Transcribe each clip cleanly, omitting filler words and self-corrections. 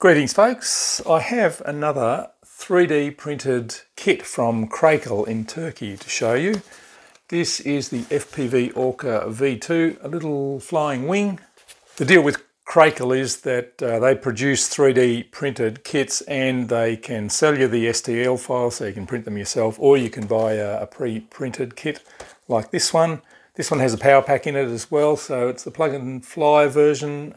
Greetings folks, I have another 3D printed kit from Craycle in Turkey to show you. This is the FPV Orca V2, a little flying wing. The deal with Craycle is that they produce 3D printed kits and they can sell you the STL file so you can print them yourself, or you can buy a pre-printed kit like this one. This one has a power pack in it as well, so it's the plug and fly version.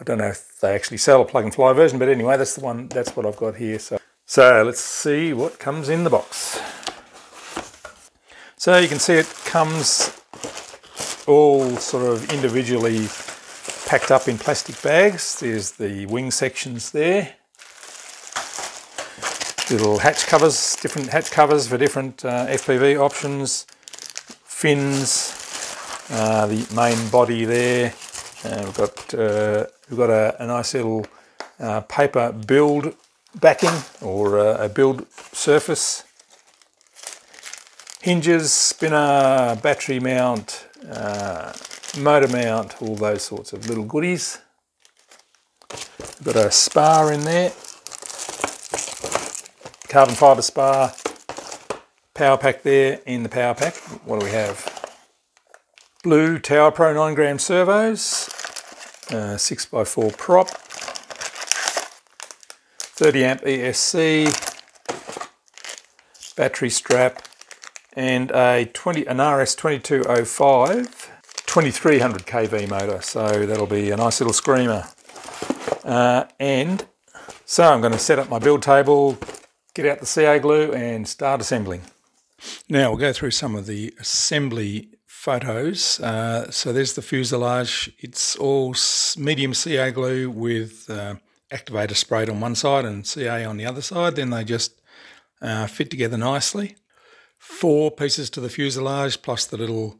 I don't know if they actually sell a plug and fly version, but anyway, that's the one, that's what I've got here. So let's see what comes in the box. So you can see it comes all sort of individually packed up in plastic bags. There's the wing sections there. Little hatch covers, different hatch covers for different FPV options. Fins, the main body there. We've got a nice little paper build backing, or a build surface. Hinges, spinner, battery mount, motor mount, all those sorts of little goodies. We've got a spar in there, carbon fibre spar, power pack there. In the power pack, what do we have? Blue Tower Pro 9 gram servos, 6x4 prop, 30 amp ESC, battery strap, and an RS2205 2300 kV motor. So that'll be a nice little screamer. And so I'm going to set up my build table, get out the CA glue, and start assembling. Now we'll go through some of the assembly photos. So there's the fuselage. It's all medium CA glue with activator sprayed on one side and CA on the other side. Then they just fit together nicely. Four pieces to the fuselage plus the little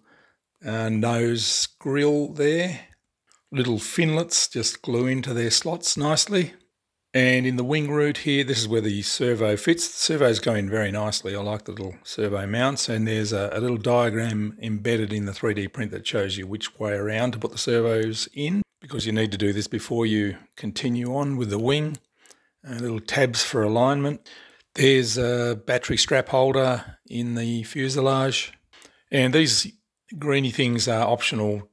nose grill there. Little finlets just glue into their slots nicely. And in the wing root here, this is where the servo fits. The servos go in very nicely. I like the little servo mounts, and there's a little diagram embedded in the 3D print that shows you which way around to put the servos in, because you need to do this before you continue on with the wing. Little tabs for alignment. There's a battery strap holder in the fuselage. And these greeny things are optional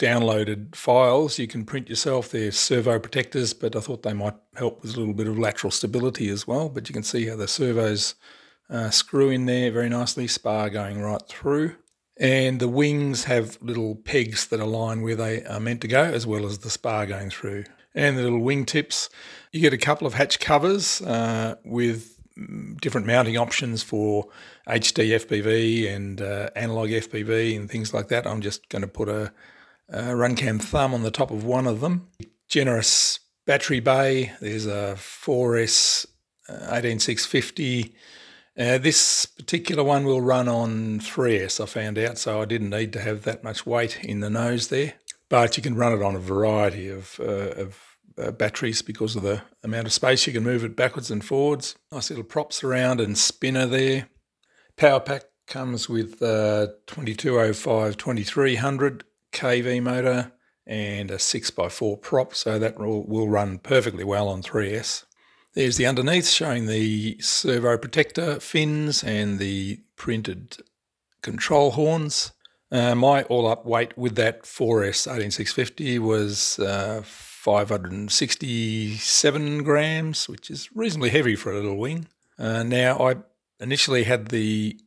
downloaded files you can print yourself. They're servo protectors, but I thought they might help with a little bit of lateral stability as well. But you can see how the servos screw in there very nicely, spar going right through. And the wings have little pegs that align where they are meant to go, as well as the spar going through. And the little wing tips. You get a couple of hatch covers with different mounting options for HD FPV and analog FPV and things like that. I'm just going to put a Runcam thumb on the top of one of them. Generous battery bay. There's a 4S 18650. This particular one will run on 3S, I found out, so I didn't need to have that much weight in the nose there. But you can run it on a variety of batteries because of the amount of space. You can move it backwards and forwards. Nice little props around and spinner there. Power pack comes with 2205 2300 kV motor and a 6x4 prop, so that will run perfectly well on 3S. There's the underneath showing the servo protector fins and the printed control horns. My all-up weight with that 4S 18650 was 567 grams, which is reasonably heavy for a little wing. Now, I initially had the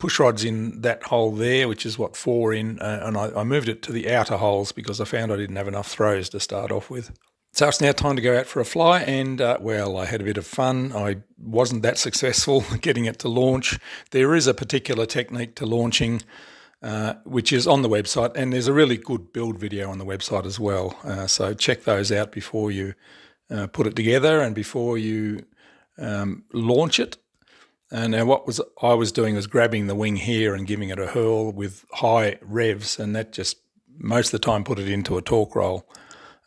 push rods in that hole there, which is what, 4 in, and I moved it to the outer holes because I found I didn't have enough throws to start off with. So it's now time to go out for a fly, and well, I had a bit of fun. I wasn't that successful getting it to launch. There is a particular technique to launching, which is on the website, and there's a really good build video on the website as well. So check those out before you put it together and before you launch it. And now what I was doing was grabbing the wing here and giving it a hurl with high revs, and that just most of the time put it into a torque roll.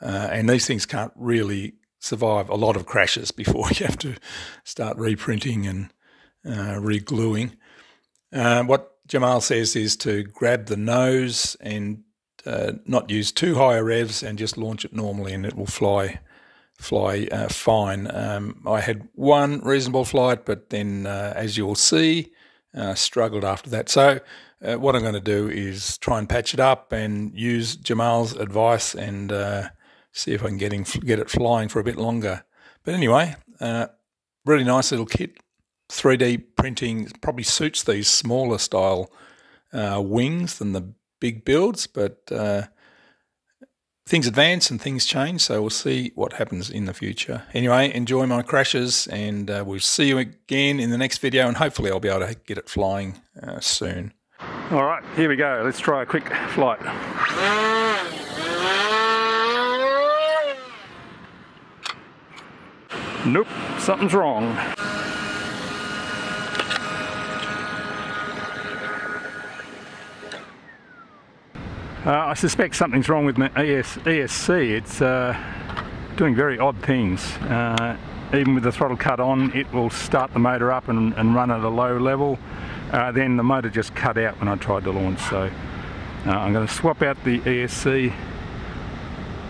And these things can't really survive a lot of crashes before you have to start reprinting and re-gluing. What Cemal says is to grab the nose and not use too high revs and just launch it normally, and it will fly fly fine. I had one reasonable flight, but then as you'll see, struggled after that. So what I'm going to do is try and patch it up and use Cemal's advice and see if I can get it flying for a bit longer. But anyway, really nice little kit. 3D printing probably suits these smaller style wings than the big builds, but things advance and things change, so we'll see what happens in the future. Anyway, enjoy my crashes, and we'll see you again in the next video, and hopefully I'll be able to get it flying soon. All right, here we go. Let's try a quick flight. Nope, something's wrong. I suspect something's wrong with my ESC. It's doing very odd things. Even with the throttle cut on, it will start the motor up and run at a low level. Then the motor just cut out when I tried to launch, so I'm going to swap out the ESC,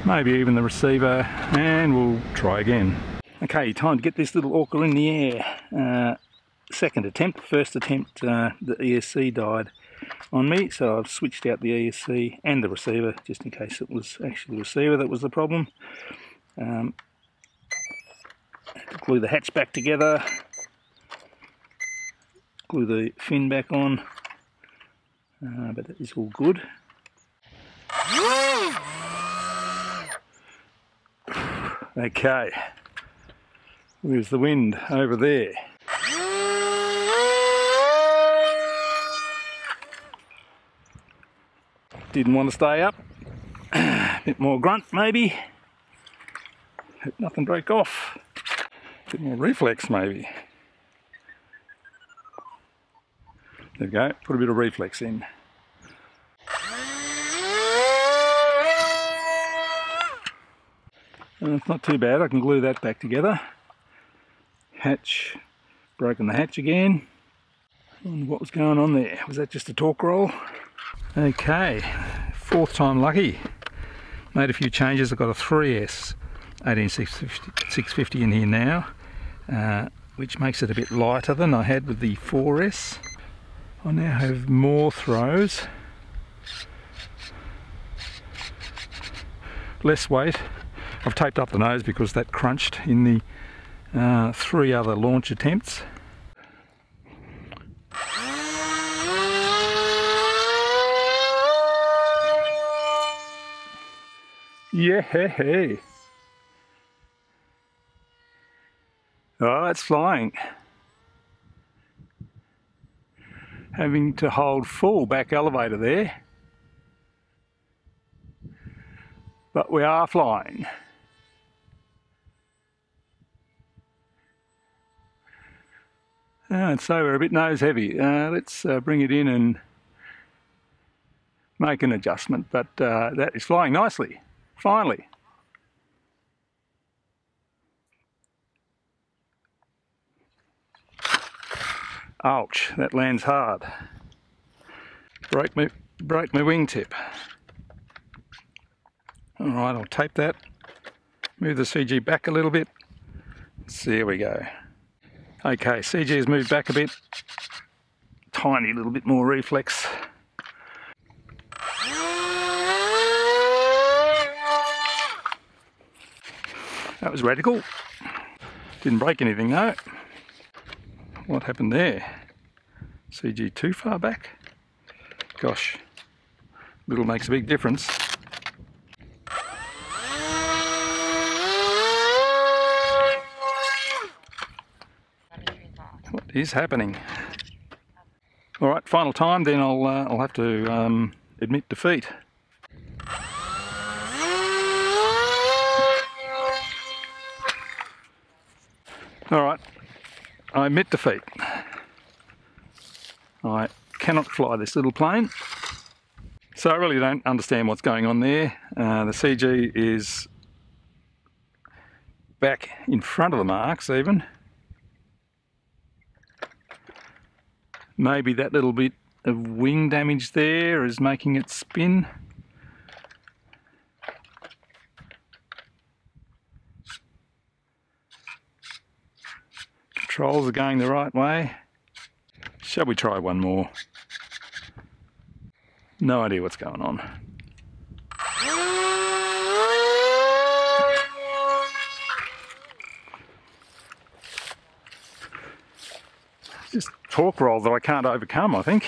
maybe even the receiver, and we'll try again. Okay, time to get this little Orca in the air. Second attempt. First attempt, the ESC died on me, so I've switched out the ESC and the receiver just in case it was actually the receiver that was the problem. Had to glue the hatch back together, glue the fin back on, but that is all good. Okay, where's the wind? Over there. Didn't want to stay up. A bit more grunt maybe. Hope nothing broke off. A bit more reflex maybe. There we go, put a bit of reflex in. And it's not too bad, I can glue that back together. Hatch, broken the hatch again. I wonder what was going on there. Was that just a torque roll? Okay, fourth time lucky. Made a few changes. I've got a 3S 18650 in here now, which makes it a bit lighter than I had with the 4S. I now have more throws, less weight. I've taped up the nose because that crunched in the three other launch attempts. Yeah, hey. Oh, it's flying. Having to hold full back elevator there. But we are flying. And so we're a bit nose heavy. Let's bring it in and make an adjustment, but that is flying nicely. Finally. Ouch, that lands hard. Broke my wingtip. All right, I'll tape that. Move the CG back a little bit. There we go. Okay, CG has moved back a bit. Tiny little bit more reflex. That was radical. Didn't break anything though. What happened there? CG too far back? Gosh, little makes a big difference. What is happening? All right, final time. Then I'll have to admit defeat. All right, I admit defeat. I cannot fly this little plane. So I really don't understand what's going on there. The CG is back in front of the marks even. Maybe that little bit of wing damage there is making it spin. controls are going the right way. Shall we try one more? No idea what's going on. Just torque roll that I can't overcome, I think.